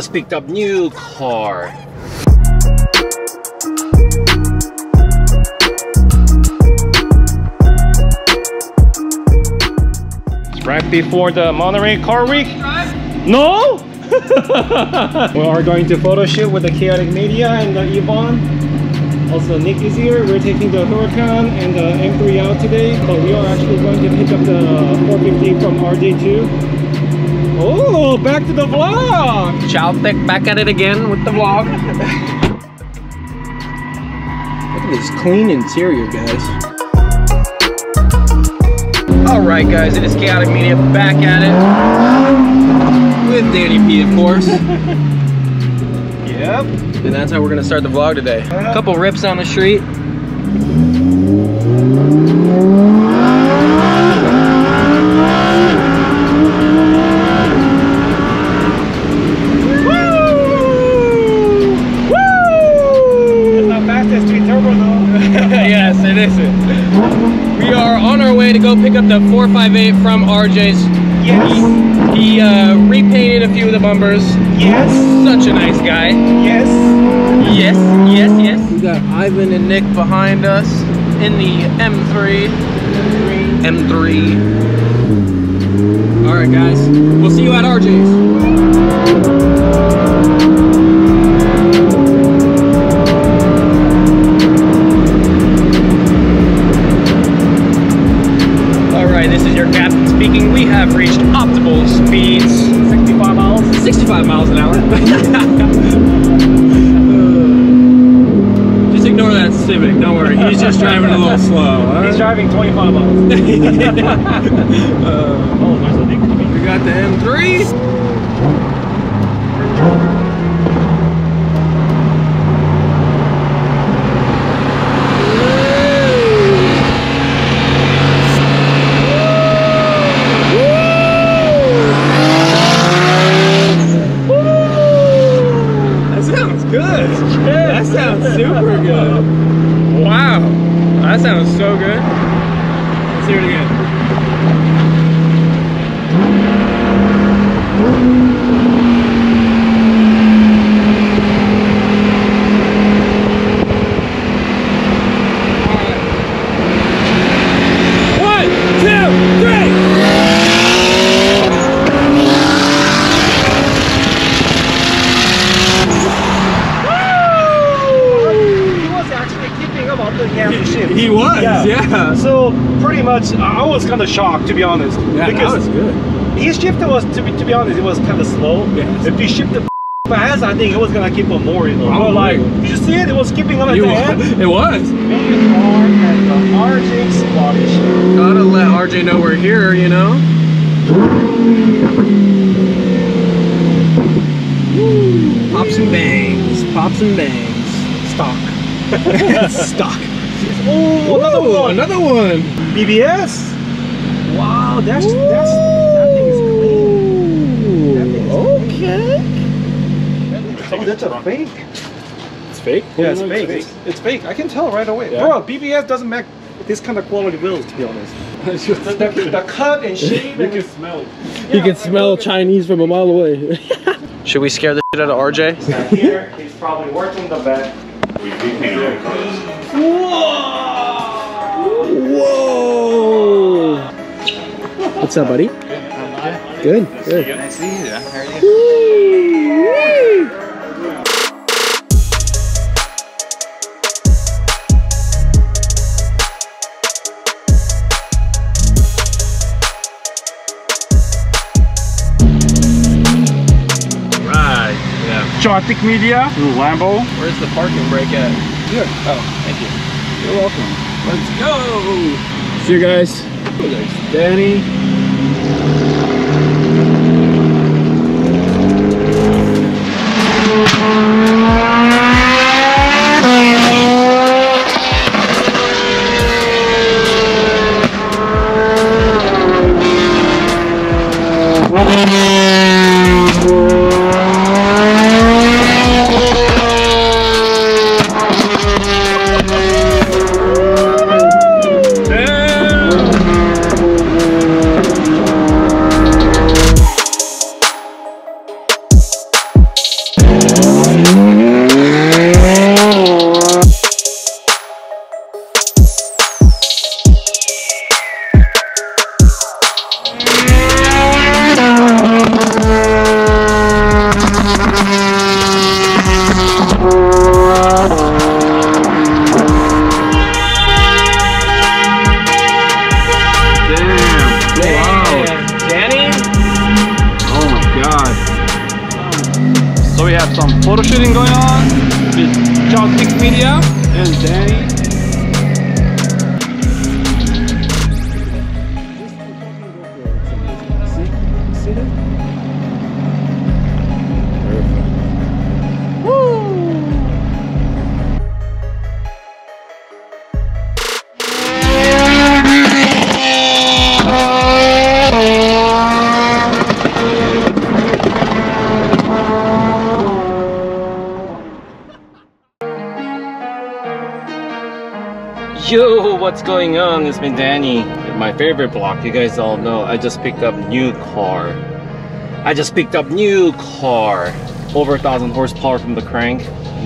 just picked up new car. It's right before the Monterey Car Week. No? We are going to photo shoot with the Chaotic Media and the Yvonne. Also, Nick is here. We're taking the Huracan and the M3 out today, but we are actually going to pick up the 450 from RJ2. Oh, back to the vlog! Chaotic back at it again with the vlog. Look at this clean interior, guys. Alright, guys, it is Chaotic Media back at it. With Danny P, of course. Yep. And that's how we're gonna start the vlog today. A couple rips on the street. Woo! Woo! It's not fast as street turbo though. Yes, it isn't. We are on our way to go pick up the 458 from RJ's. Yes. He repainted a few of the bumpers. Yes. Such a nice guy. Yes. Yes, yes, yes. We got Ivan and Nick behind us in the M3. M3. All right, guys. We'll see you at RJ's. We have reached optimal speeds. 65 miles. 65 miles an hour. Just ignore that Civic, don't worry. He's just driving a little slow. Right? He's driving 25 miles. We got the M3. I was kind of shocked, to be honest. Yeah, because that was good. His shifter was, to be honest, it was kind of slow. Yes. If he shifted fast, I think it was gonna keep on more, you know. But like, did you see it? It was skipping on at the end. It was. Me and RJ spotted shit. Gotta let RJ know we're here, you know. Woo. Pops and bangs. Pops and bangs. Stock. Stock. Oh, another one! Another one! BBS! Wow, that's that thing is clean. That thing is clean. That's a fake. It's fake? Yeah, it's fake. It's fake. I can tell right away. Yeah. Bro, BBS doesn't make this kind of quality wheels, to be honest. the cut and shape. You can smell it. Yeah, you can smell Chinese from a mile away. Should we scare the shit out of RJ? He's not here. He's probably working the back. We repainted cars. Whoa! What's up, buddy? Good. Good. Nice to see you. How are you? Right. Yeah. Chaotic Media. Lambo. Where's the parking brake at? Here. Oh, thank you. You're welcome. Let's go. See you guys. Oh, there's Danny. have some photo shooting going on with Chaotic Media and Danny. Yo, what's going on? It's me, Danny. My favorite block, you guys all know. I just picked up new car. Over 1,000 horsepower from the crank.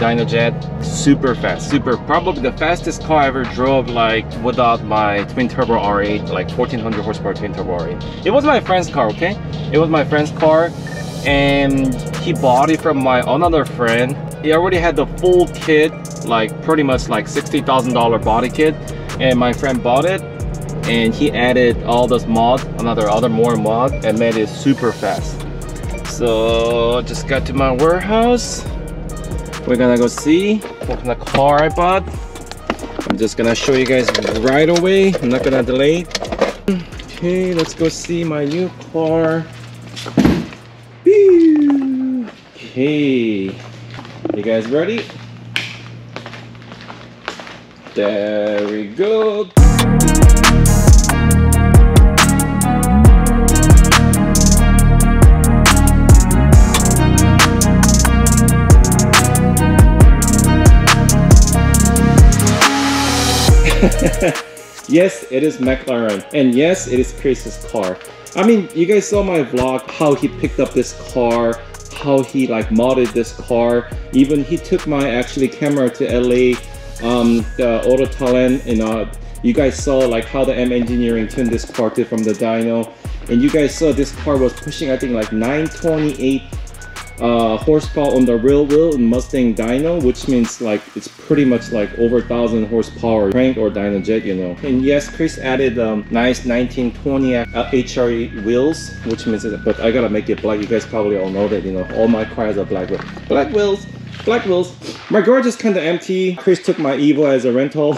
Dynojet, super fast, probably the fastest car I ever drove, like without my twin turbo R8, like 1400 horsepower twin turbo R8. It was my friend's car, okay? It was my friend's car, and he bought it from my another friend. He already had the full kit, like pretty much like $60,000 body kit, and my friend bought it and he added all this mod, more mod, and made it super fast. So just got to my warehouse. We're gonna go see what kind of car I bought. I'm just gonna show you guys right away. I'm not gonna delay. Okay, let's go see my new car. Okay, you guys ready? There we go. Yes, it is McLaren, and yes, it is Chris's car. I mean, you guys saw my vlog, how he picked up this car, how he like modded this car. Even he took my actually camera to LA, the Auto Talent, and you guys saw like how the M Engineering turned this car to from the dyno. And you guys saw this car was pushing, I think, like 928 horsepower on the real wheel in Mustang dyno, which means like it's pretty much like over 1,000 horsepower crank or Dynojet, you know. And yes, Chris added nice 1920 HRE wheels, which means it, but I gotta make it black. You guys probably all know that, you know, all my cars are black wheels. My garage is kind of empty. Chris took my EVO as a rental.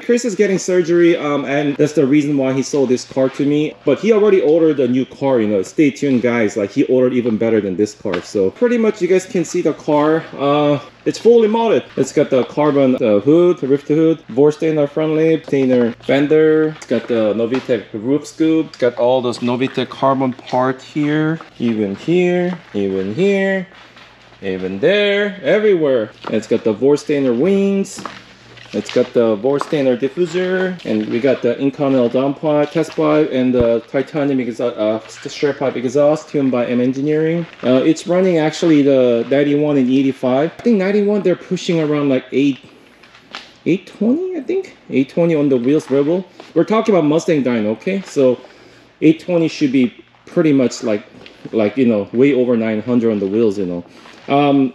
Chris is getting surgery, and that's the reason why he sold this car to me. But he already ordered a new car, you know. Stay tuned, guys. Like, he ordered even better than this car. So pretty much you guys can see the car. It's fully modded. It's got the carbon hood, the rift hood, Vorsteiner front lip, Vorsteiner fender. It's got the Novitec roof scoop. It's got all those Novitec carbon part here, even here, even here. Even there, everywhere. And it's got the Vorsteiner wings. It's got the Vorsteiner diffuser. And we got the Inconel downpipe, test pipe, and the titanium exhaust, straight pipe exhaust, tuned by M Engineering. It's running actually the 91 and E85. I think 91, they're pushing around like 820, I think. 820 on the wheels, rebel. We're talking about Mustang dyno, okay? So 820 should be pretty much like, you know, way over 900 on the wheels, you know. And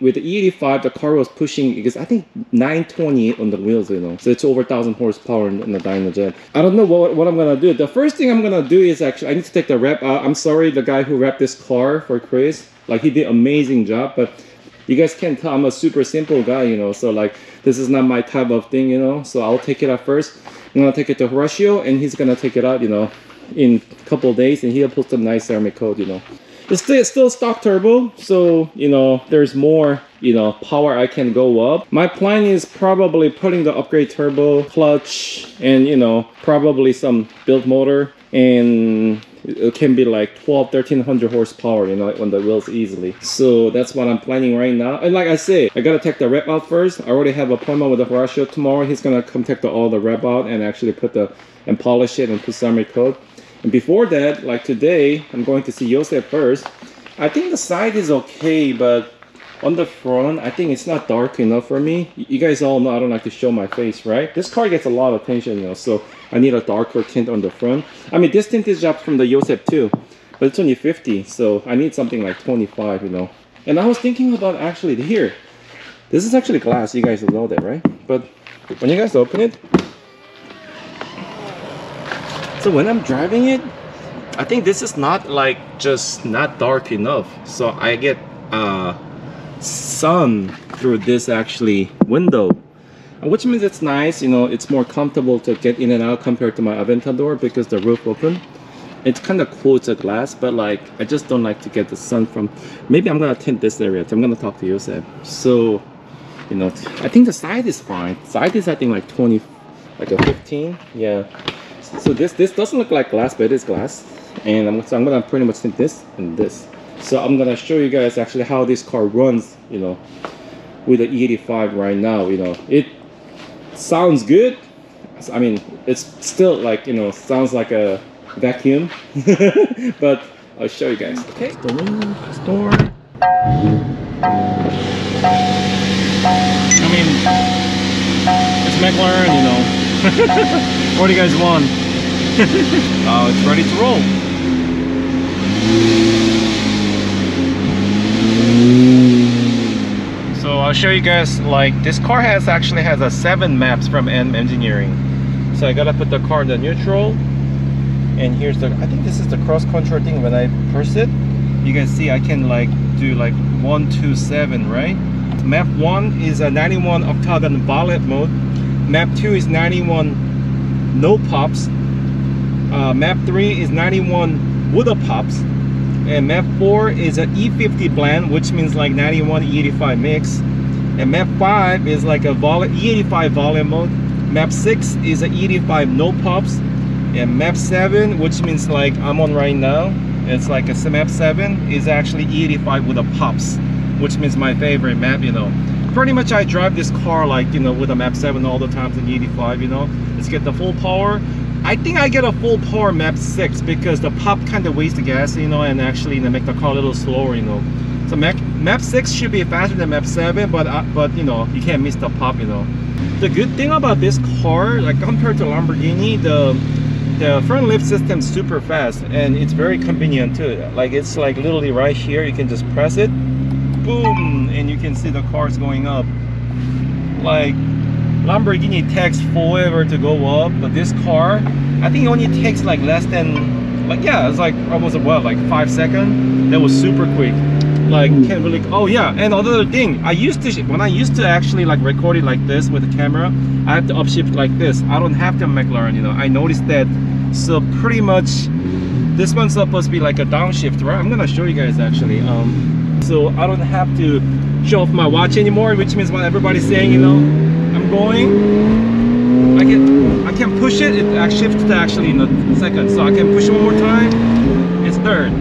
with the E85, the car was pushing, because I think 928 on the wheels, you know. So it's over 1,000 horsepower in the Dynojet. I don't know what I'm gonna do. The first thing I'm gonna do is actually, I need to take the wrap out. I'm sorry, the guy who wrapped this car for Chris, like, he did an amazing job, but you guys can't tell I'm a super simple guy, you know. So like, this is not my type of thing, you know. So I'll take it out first. I'm gonna take it to Horacio, and he's gonna take it out, you know, in a couple of days, and he'll put some nice ceramic coat, you know. It's still stock turbo, so, you know, there's more, you know, power I can go up. My plan is probably putting the upgrade turbo, clutch, and, you know, probably some built motor, and it can be like 1,300 horsepower, you know, on the wheels easily. So that's what I'm planning right now. And like I say, I gotta take the wrap out first. I already have an appointment with the Horacio tomorrow. He's gonna come take all the wrap out and actually put the, and polish it and put ceramic coat. And before that, like today, I'm going to see Josep first. I think the side is okay, but on the front, I think it's not dark enough for me. You guys all know I don't like to show my face, right? This car gets a lot of attention, you know, so I need a darker tint on the front. I mean, this tint is dropped from the Josep too, but it's only 50, so I need something like 25, you know. And I was thinking about actually here. This is actually glass, you guys know that, right? But when you guys open it, so when I'm driving it, I think this is not like just not dark enough. So I get sun through this actually window, which means it's nice, you know, it's more comfortable to get in and out compared to my Aventador because the roof open. It's kind of cool to glass, but like I just don't like to get the sun from. Maybe I'm gonna tint this area. I'm gonna talk to Josep. So, you know, I think the side is fine. Side is I think like 20, like a 15, yeah. So this doesn't look like glass, but it is glass. And I'm gonna pretty much tint this and this. So I'm gonna show you guys actually how this car runs, you know, with the E85 right now. You know, it sounds good. I mean, it's still like, you know, sounds like a vacuum, but I'll show you guys. Okay, the room, store. I mean, it's McLaren, you know. What do you guys want? It's ready to roll. So I'll show you guys, like, this car actually has a 7 maps from M Engineering. So I gotta put the car in the neutral. And here's the, I think this is the cross control thing. When I press it, you can see I can like do like 1, 2, 7, right? Map 1 is a 91 octagon violet mode. Map 2 is 91 no pops. Map 3 is 91 with a pops. And map 4 is an E50 blend, which means like 91 E85 mix. And map 5 is like a E85 violet mode. Map 6 is an E85 no pops. And map 7, which means like I'm on right now, it's like a map 7 is actually E85 with a pops, which means my favorite map, you know. Pretty much I drive this car like, you know, with a map 7 all the time in E85, you know. Let's get the full power. I think I get a full power map 6 because the pop kind of wastes the gas, you know, and actually, you know, make the car a little slower, you know. So map 6 should be faster than map 7, but you know, you can't miss the pop, you know. The good thing about this car, like compared to Lamborghini, the front lift system is super fast and it's very convenient too. Like it's like literally right here, you can just press it, boom, and you can see the cars going up. Like Lamborghini takes forever to go up, but this car, I think it only takes like less than, like, yeah, it's like almost what, like 5 seconds. That was super quick. Like can't really. Oh yeah, and another thing, when I used to actually like record it like this with the camera, I have to upshift like this. I don't have to McLaren, you know. I noticed that. So pretty much this one's supposed to be like a downshift, right? I'm gonna show you guys actually. So I don't have to show off my watch anymore, which means when everybody's saying, you know, I'm going, I can push it. It shifts to actually in a second, so I can push it one more time. It's third.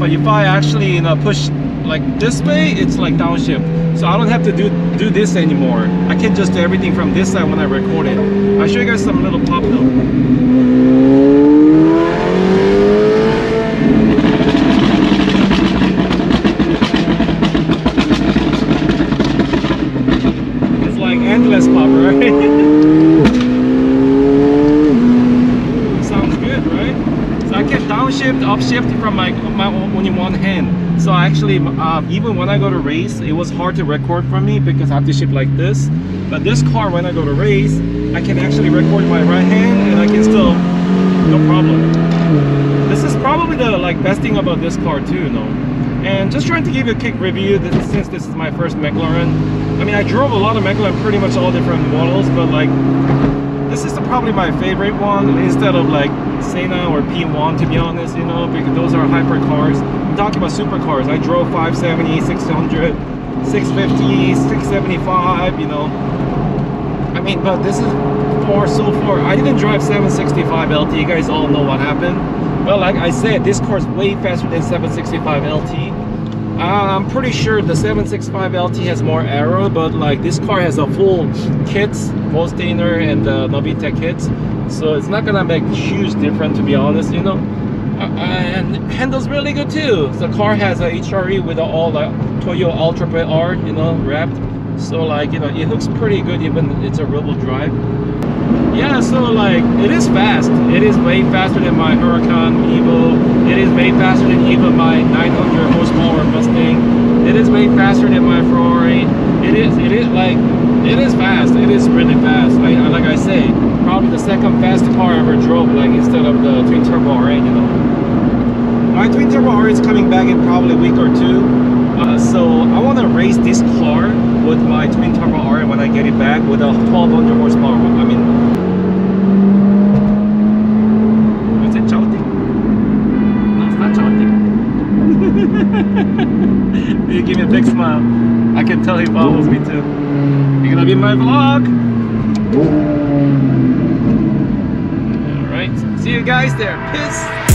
But if I actually, you know, push like this way, it's like downshift. So I don't have to do this anymore. I can just do everything from this side when I record it. I'll show you guys some little pop though. It's like endless pop, right? Sounds good, right? So I can downshift, upshift from my only one hand. So actually, even when I go to race, it was hard to record for me because I have to shift like this. But this car, when I go to race, I can actually record my right hand and I can still, no problem. This is probably the like best thing about this car too, you know. And just trying to give you a quick review since this is my first McLaren. I mean, I drove a lot of McLaren, pretty much all different models, but like this is probably my favorite one instead of like Senna or P1, to be honest, you know, because those are hyper cars. I'm talking about supercars. I drove 570, 600, 650, 675, you know. I mean, but this is so far. I didn't drive 765 LT. You guys all know what happened. But like I said, this car is way faster than 765 LT. I'm pretty sure the 765 LT has more aero, but like this car has a full kits, Vorsteiner and the Novitec kits. So it's not gonna make huge difference, to be honest, you know. And handles really good too. The car has a HRE with all the Toyo Ultra R, you know, wrapped. So like, you know, it looks pretty good even it's a rear-wheel drive. Yeah, so like it is fast. It is way faster than my Huracan EVO. It is way faster than even my 900 horsepower Mustang. It is way faster than my Ferrari. It is fast. It is really fast. Like I say, probably the second fastest car I ever drove, like instead of the twin turbo R8, you know. My twin turbo R8 is coming back in probably a week or two. So So I want to race this car with my twin turbo R8 when I get it back with a 1200 horsepower. I mean, what's it, Chaotic? No, it's not Chaotic. You give me a big smile. I can tell he follows me too. You're gonna be in my vlog. All right, see you guys there. Peace.